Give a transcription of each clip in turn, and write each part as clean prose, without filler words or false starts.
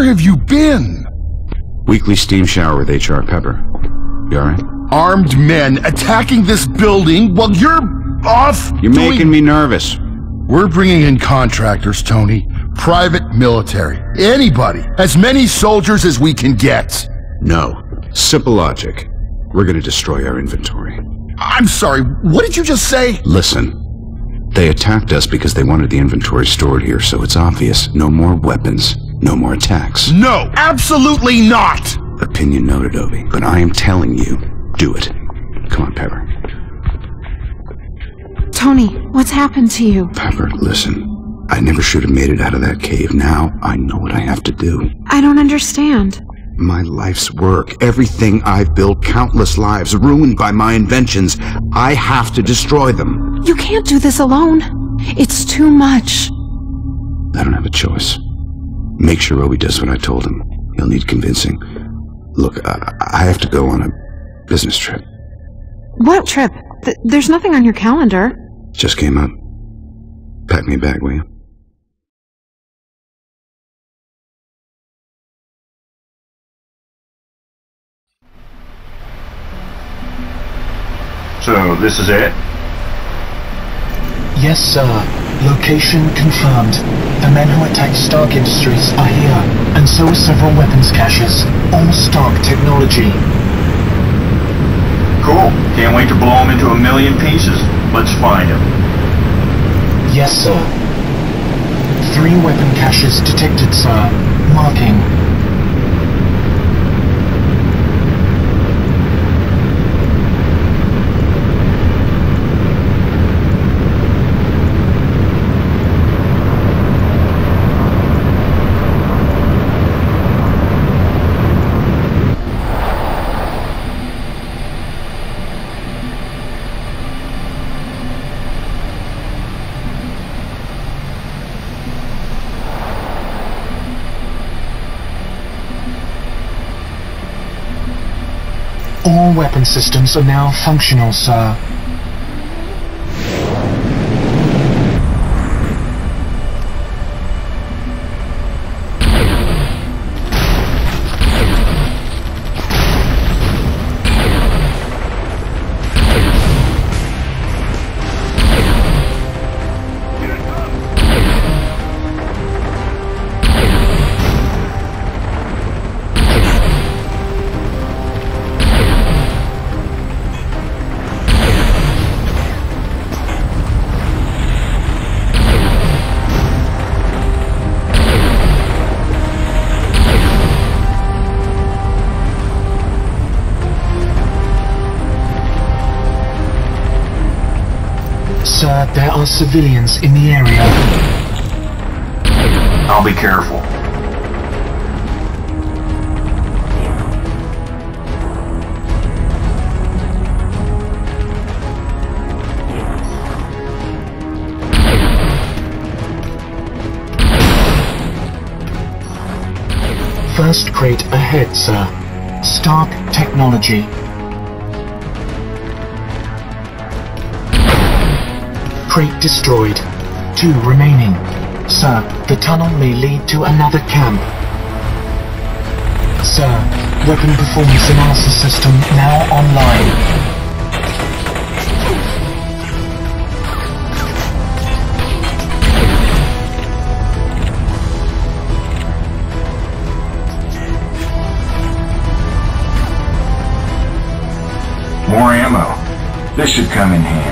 Where have you been? Weekly steam shower with HR Pepper. You alright? Armed men attacking this building while you're off. You're making me nervous. We're bringing in contractors, Tony. Private military. Anybody. As many soldiers as we can get. No. Simple logic. We're gonna destroy our inventory. I'm sorry, what did you just say? Listen. They attacked us because they wanted the inventory stored here, so it's obvious. No more weapons. No more attacks. No! Absolutely not! Opinion noted, Obi. But I am telling you, do it. Come on, Pepper. Tony, what's happened to you? Pepper, listen. I never should have made it out of that cave. Now I know what I have to do. I don't understand. My life's work, everything I've built, countless lives ruined by my inventions. I have to destroy them. You can't do this alone. It's too much. I don't have a choice. Make sure Obi does what I told him. He'll need convincing. Look, I have to go on a business trip. What trip? There's nothing on your calendar. Just came up. Pack me a bag, will you? So, this is it? Yes, sir. Location confirmed. The men who attacked Stark Industries are here, and so are several weapons caches. All Stark technology. Cool. Can't wait to blow them into a million pieces. Let's find them. Yes, sir. 3 weapon caches detected, sir. Marking. All weapon systems are now functional, sir. There are civilians in the area. I'll be careful. First crate ahead, sir. Stark technology. Crate destroyed. 2 remaining. Sir, the tunnel may lead to another camp. Sir, weapon performance analysis system now online. More ammo. This should come in handy.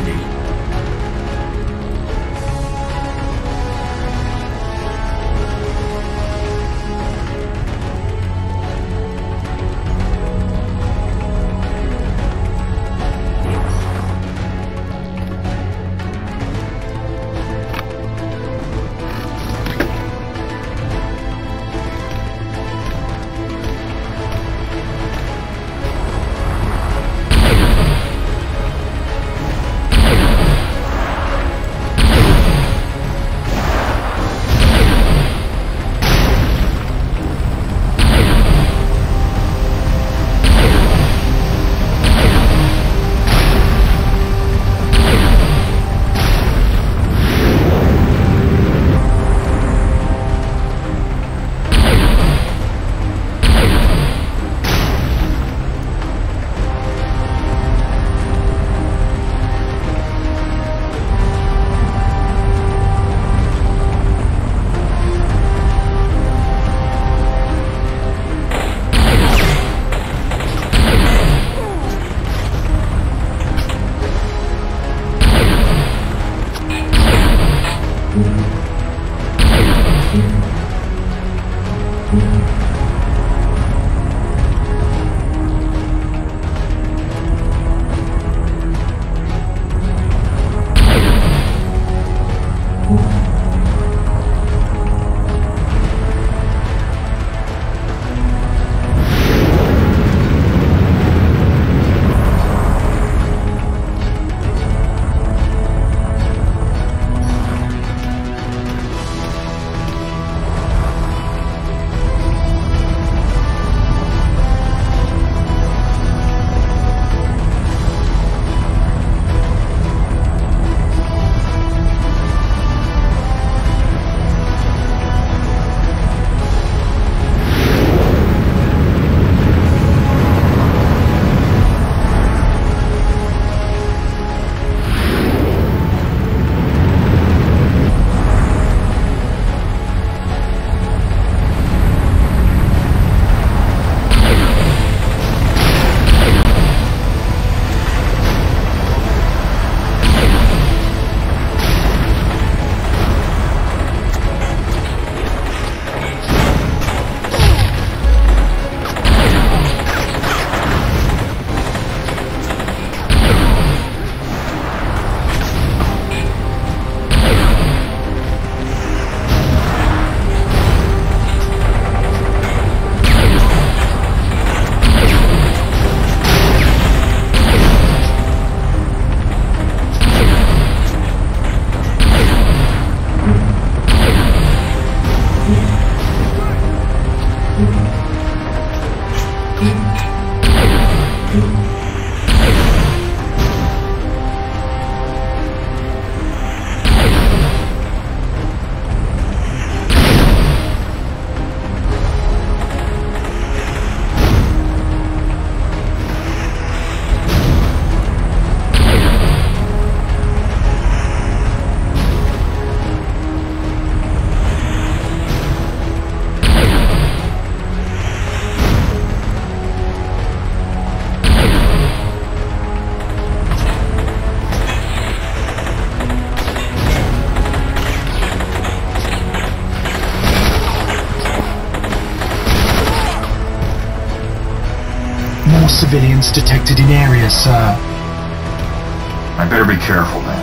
Civilians detected in area, sir. I better be careful then.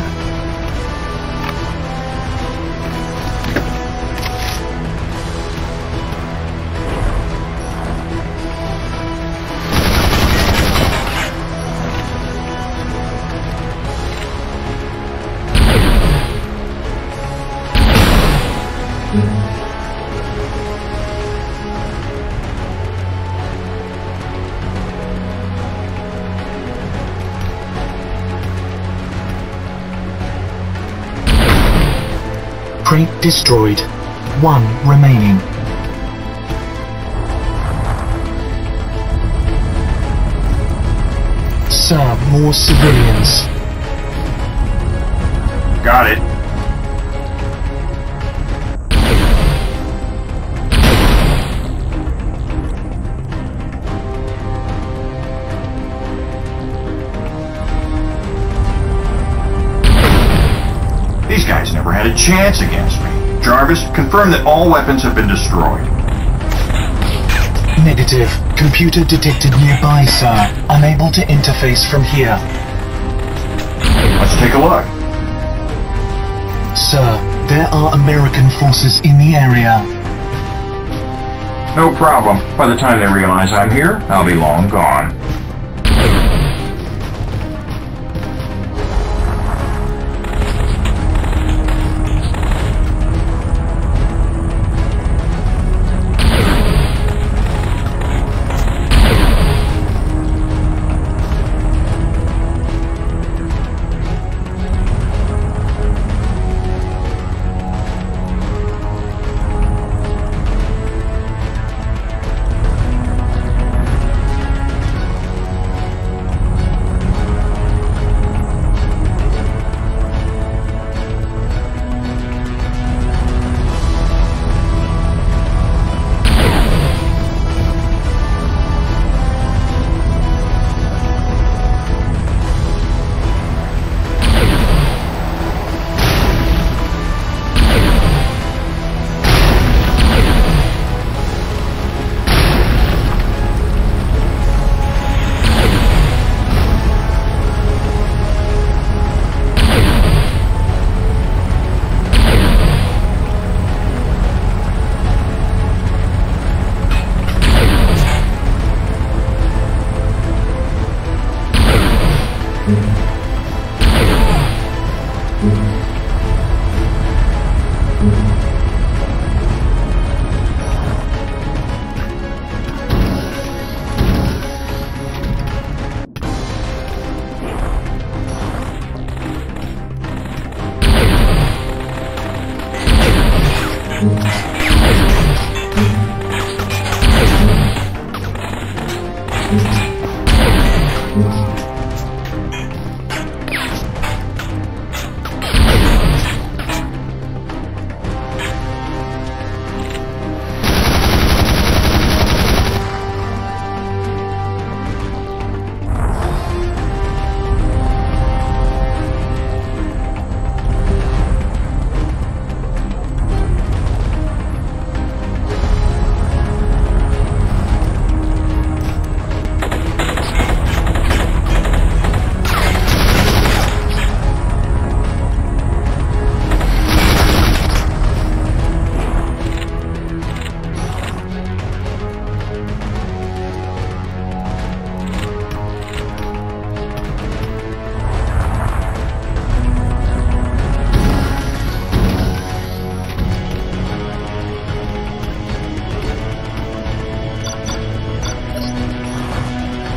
Crate destroyed. One remaining. Sir, more civilians. Got it. A chance against me. Jarvis, confirm that all weapons have been destroyed. Negative. Computer detected nearby, sir. Unable to interface from here. Let's take a look. Sir, there are American forces in the area. No problem. By the time they realize I'm here, I'll be long gone.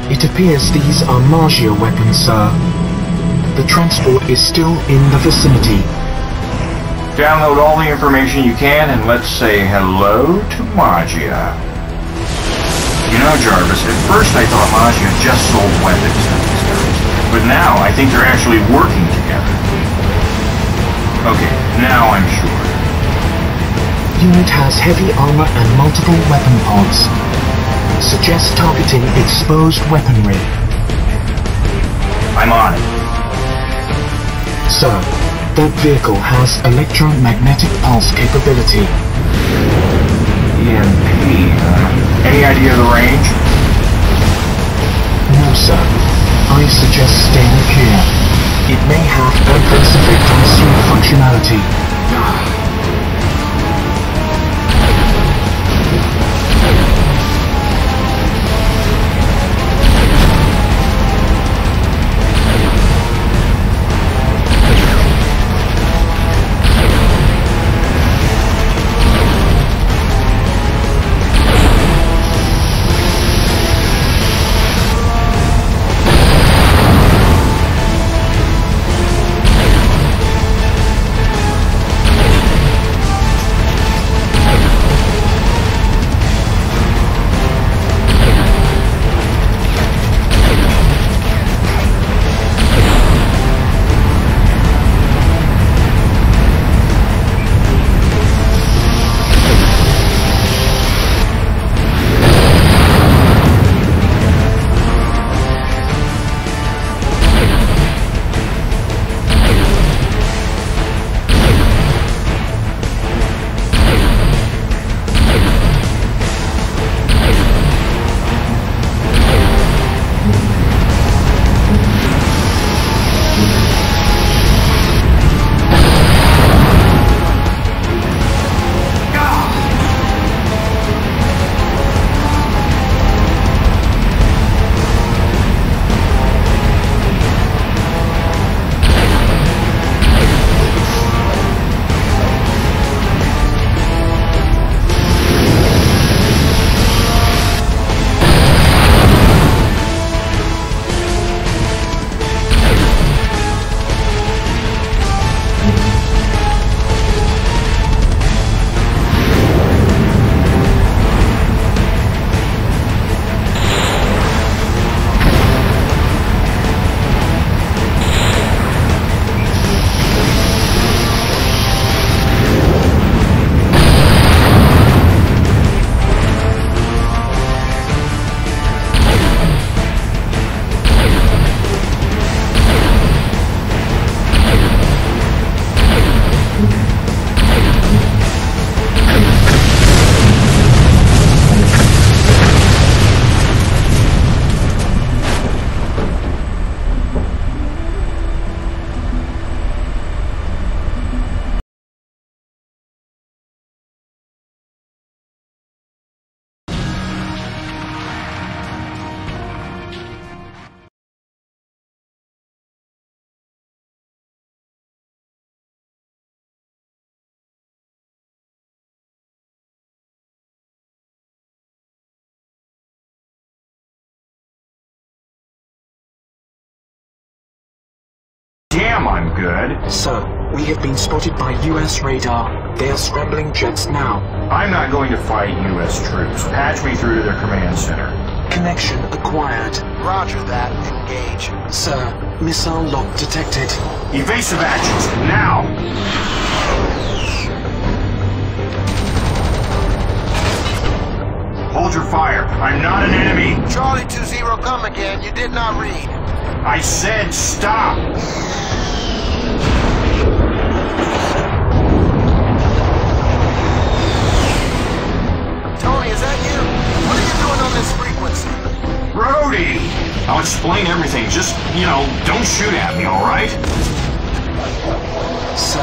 It appears these are Maggia weapons, sir. The transport is still in the vicinity. Download all the information you can and let's say hello to Maggia. You know, Jarvis, at first I thought Maggia just sold weapons to these guys, but now I think they're actually working together. Okay, now I'm sure. Unit has heavy armor and multiple weapon pods. Suggest targeting exposed weaponry. I'm on it. Sir, that vehicle has electromagnetic pulse capability. EMP, any idea of the range? No, sir. I suggest staying clear. It may have adverse effect on suit functionality. I'm good. Sir, we have been spotted by U.S. radar. They are scrambling jets now. I'm not going to fight U.S. troops. Patch me through to their command center. Connection acquired. Roger that. Engage. Sir, missile lock detected. Evasive actions, now! Hold your fire. I'm not an enemy. Charlie 2-0, come again. You did not read. I said stop! Tony, is that you? What are you doing on this frequency? Rhodey! I'll explain everything. Just, you know, don't shoot at me, alright? So,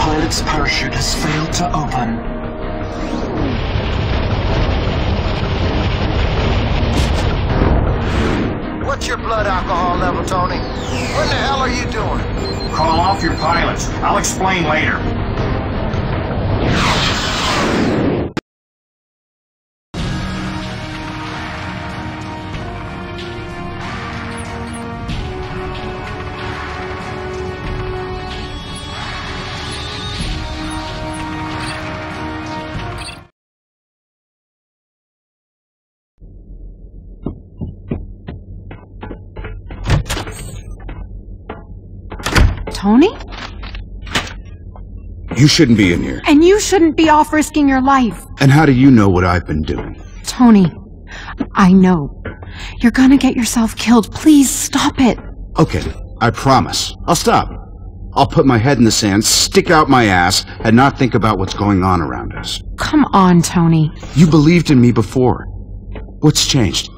pilot's parachute has failed to open. What's your blood alcohol level, Tony? What in the hell are you doing? Call off your pilots. I'll explain later. Tony? You shouldn't be in here. And you shouldn't be off risking your life. And how do you know what I've been doing? Tony, I know. You're gonna get yourself killed. Please stop it. Okay, I promise. I'll stop. I'll put my head in the sand, stick out my ass, and not think about what's going on around us. Come on, Tony. You believed in me before. What's changed?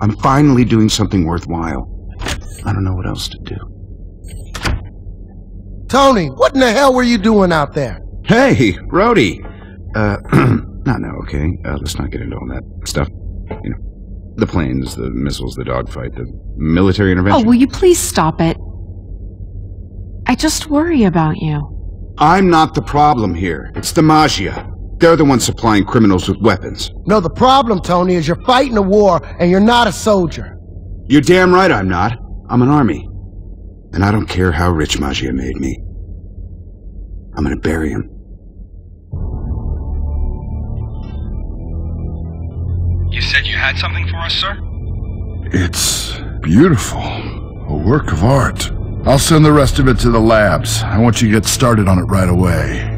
I'm finally doing something worthwhile. I don't know what else to do. Tony, what in the hell were you doing out there? Hey, Rhodey. Let's not get into all that stuff. You know, the planes, the missiles, the dogfight, the military intervention. Oh, will you please stop it? I just worry about you. I'm not the problem here. It's the Maggia. They're the ones supplying criminals with weapons. No, the problem, Tony, is you're fighting a war and you're not a soldier. You're damn right I'm not. I'm an army. And I don't care how rich Maggia made me. I'm gonna bury him. You said you had something for us, sir? It's beautiful. A work of art. I'll send the rest of it to the labs. I want you to get started on it right away.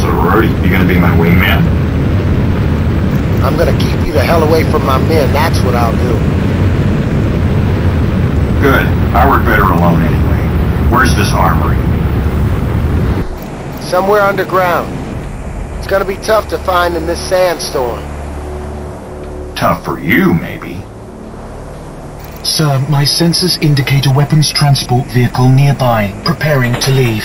So, Rhodey, you gonna be my wingman? I'm gonna keep you the hell away from my men. That's what I'll do. Good. I work better alone anyway. Where's this armory? Somewhere underground. It's gonna be tough to find in this sandstorm. Tough for you, maybe. Sir, my sensors indicate a weapons transport vehicle nearby, preparing to leave.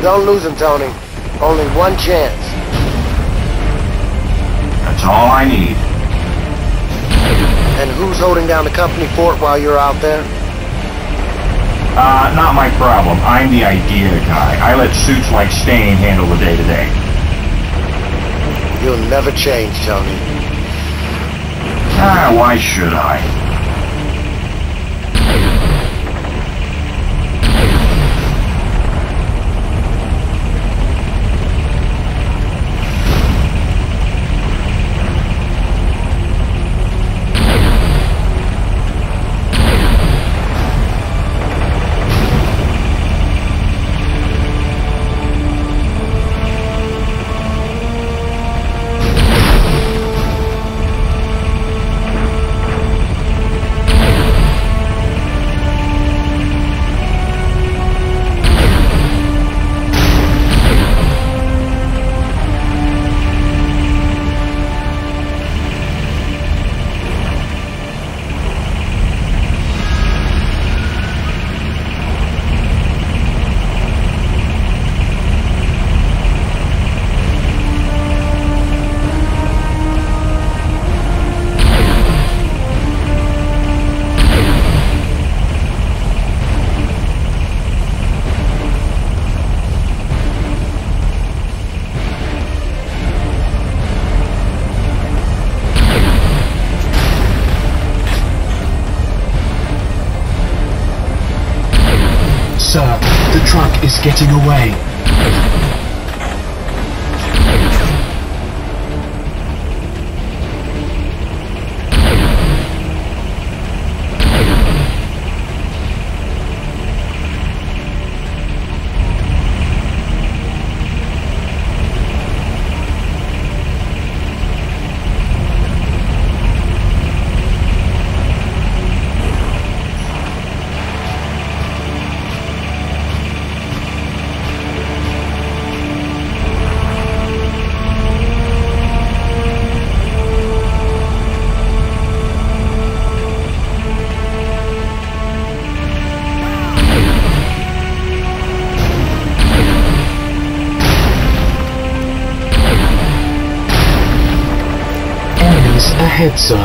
Don't lose him, Tony. Only one chance. That's all I need. And who's holding down the company fort while you're out there? Not my problem. I'm the idea guy. I let suits like Stane handle the day-to-day. You'll never change, Tony. Why should I? sir. The truck is getting away. Ahead, sir.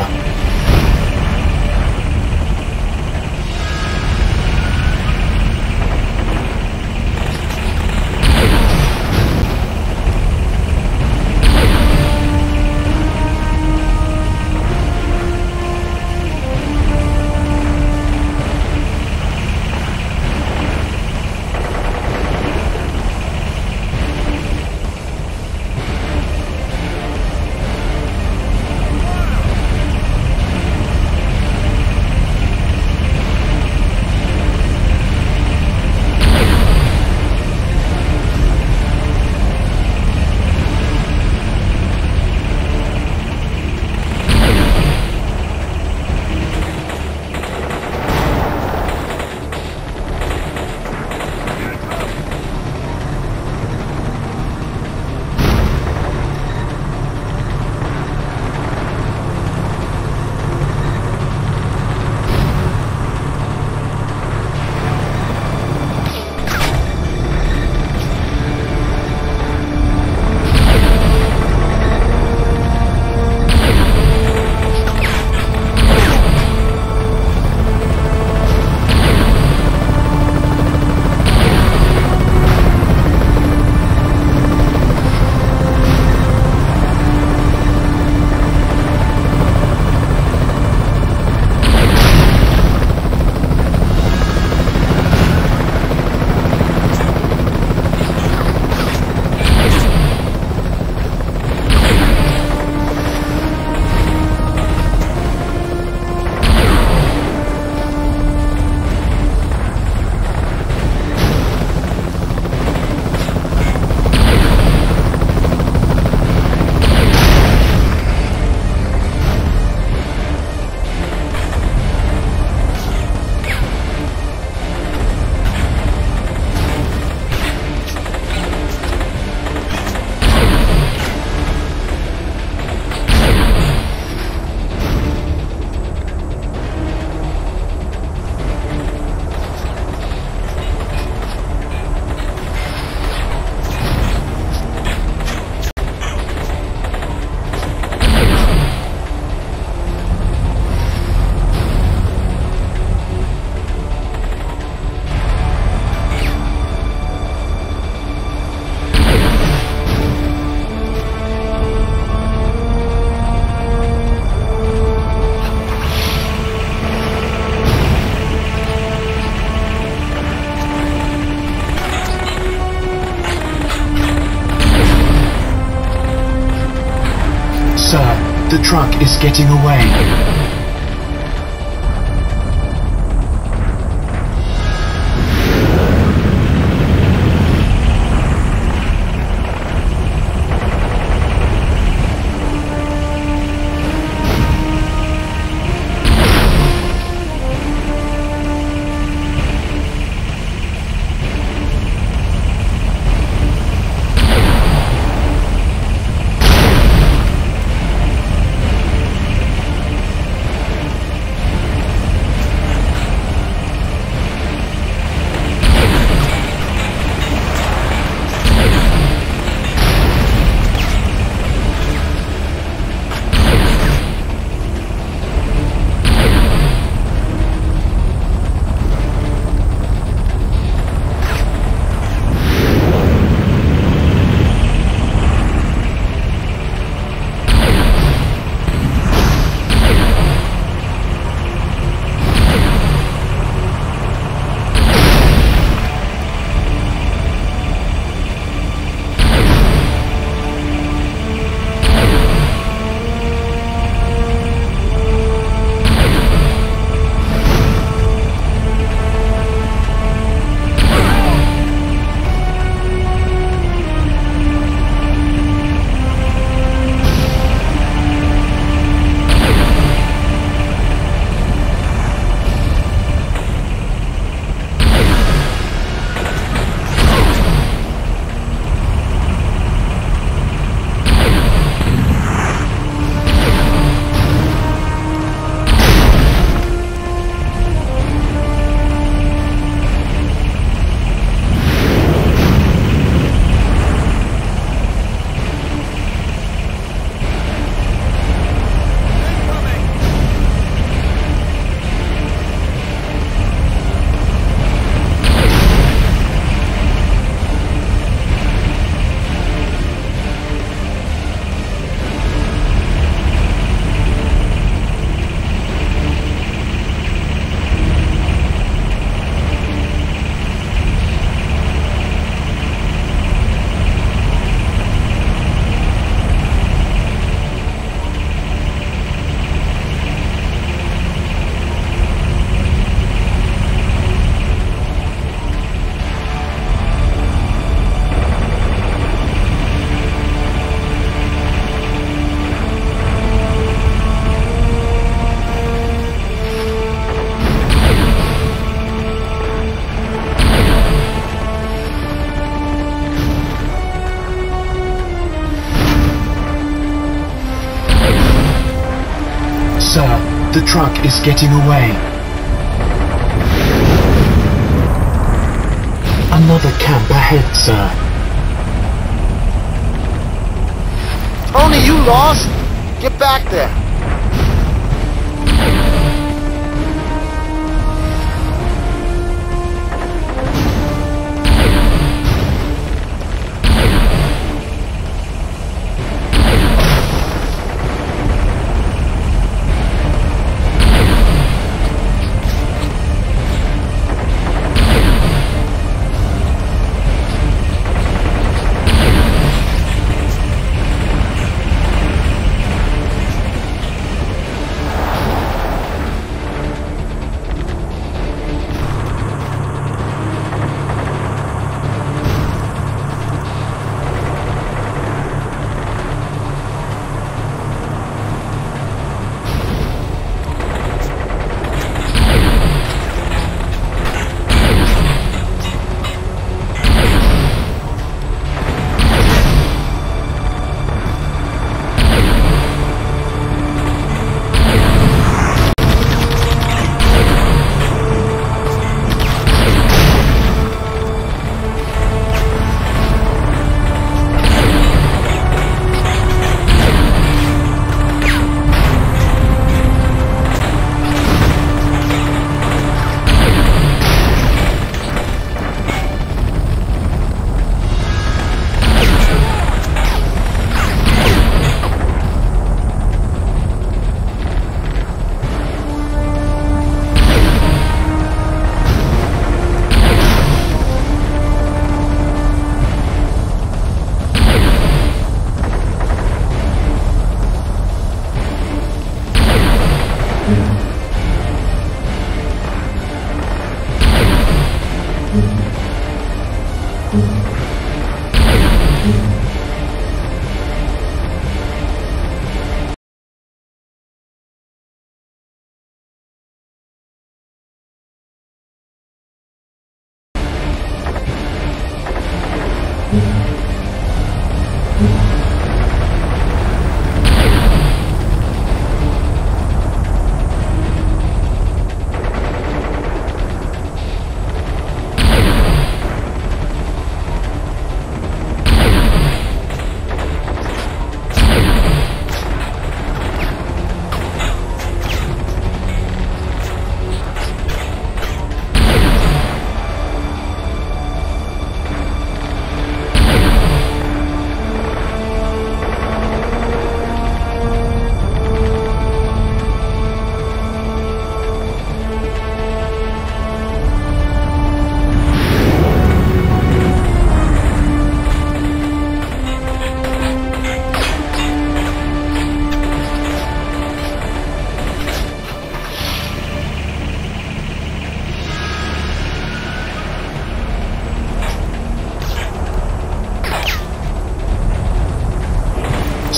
The truck is getting away. the truck is getting away. Another camp ahead, sir. Tony, you lost? Get back there.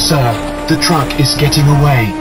Sir, the truck is getting away.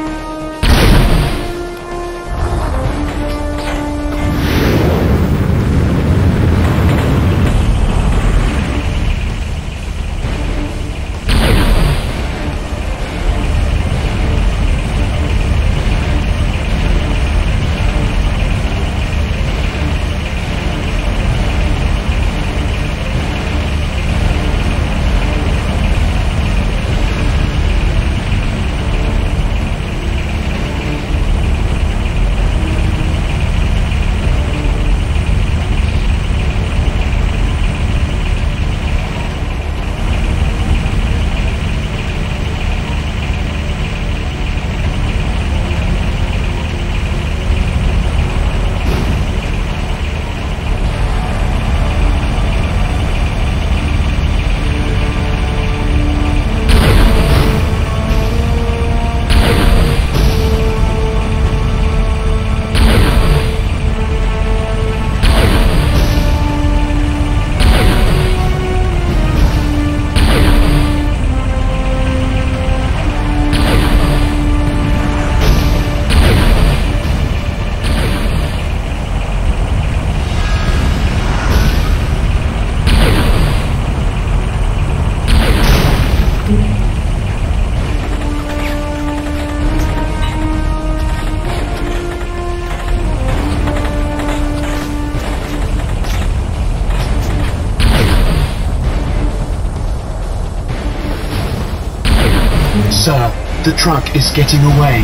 The truck is getting away.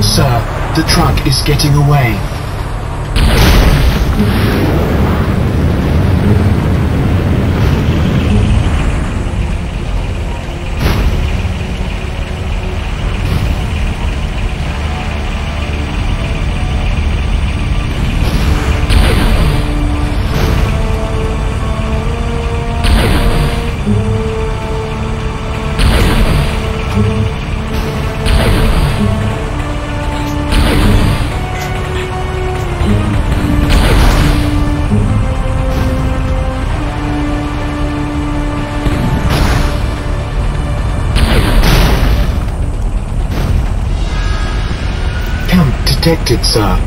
Sir, the truck is getting away. Detected, sir.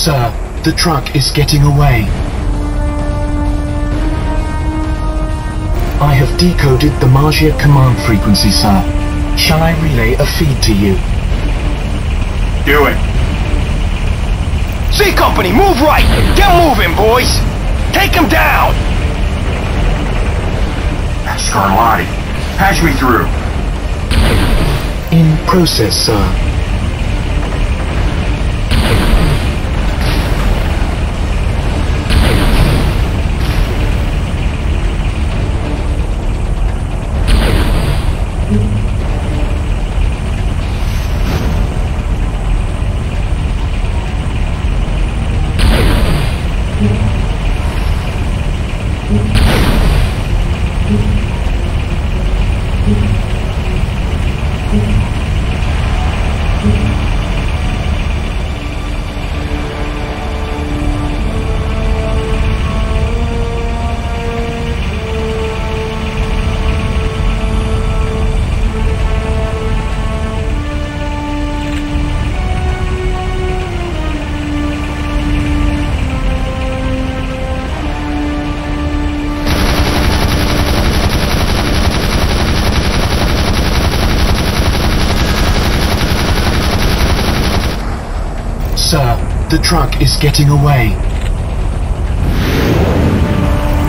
Sir, the truck is getting away. I have decoded the Maggia command frequency, sir. Shall I relay a feed to you? Do it. C Company, move right! Get moving, boys! Take him down! Scarlotti, patch me through. In process, sir. The truck is getting away.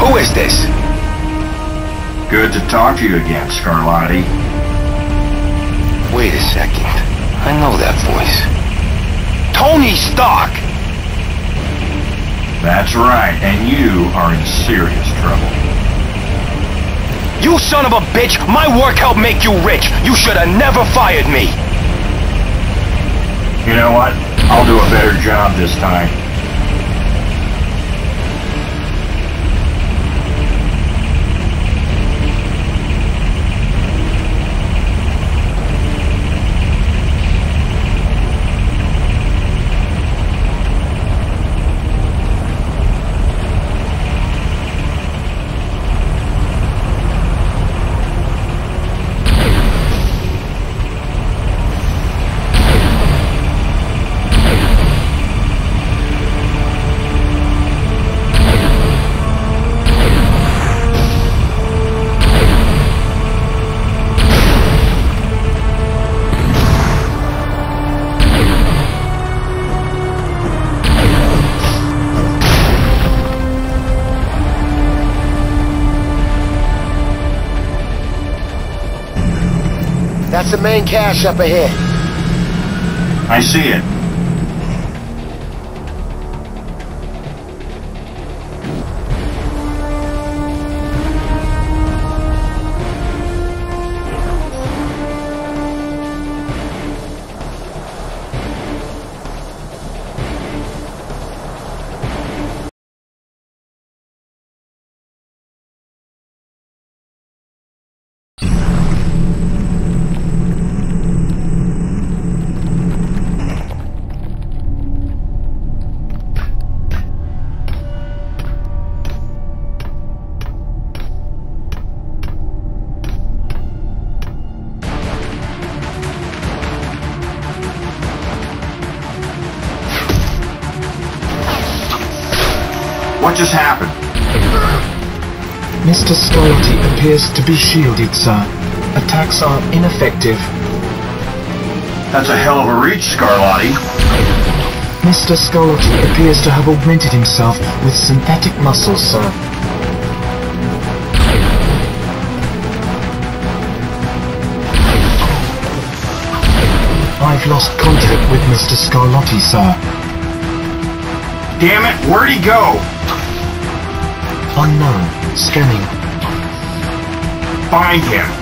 Who is this? Good to talk to you again, Scarlotti. Wait a second. I know that voice. Tony Stark! That's right, and you are in serious trouble. You son of a bitch! My work helped make you rich! You should have never fired me! You know what? I'll do a better job this time. That's the main cache up ahead. I see it. What just happened? Mr. Scarlotti appears to be shielded, sir. Attacks are ineffective. That's a hell of a reach, Scarlotti. Mr. Scarlotti appears to have augmented himself with synthetic muscles, sir. I've lost contact with Mr. Scarlotti, sir. Damn it, where'd he go? Unknown. Scanning. Find him.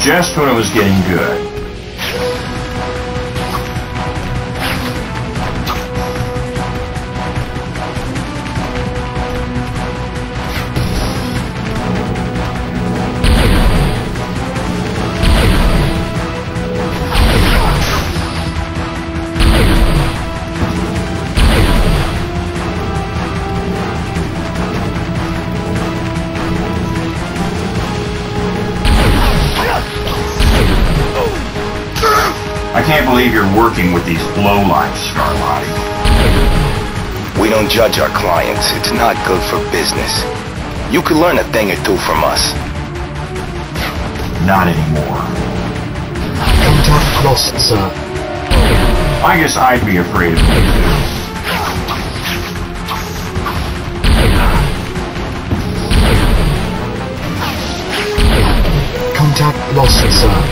Just when it was getting good. I can't believe you're working with these lowlifes, Scarlotti. We don't judge our clients. It's not good for business. You could learn a thing or two from us. Not anymore. Don't drive close, sir. I guess I'd be afraid of you too. Contact lost, sir.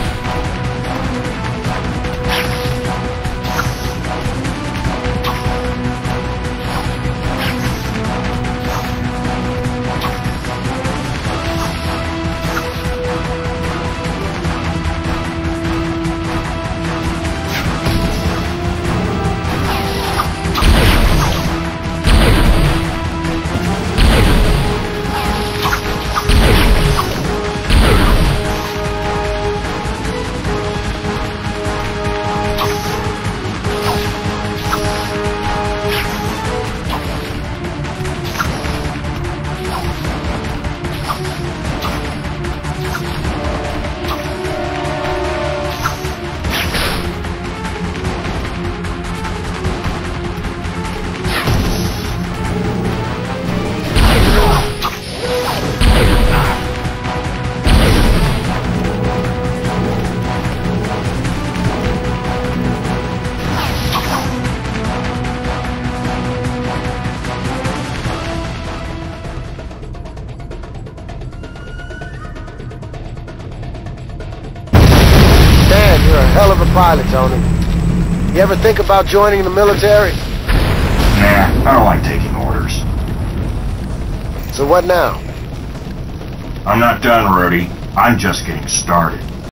Pilot, Tony. You ever think about joining the military? Nah, I don't like taking orders. So what now? I'm not done, Rhodey. I'm just getting started.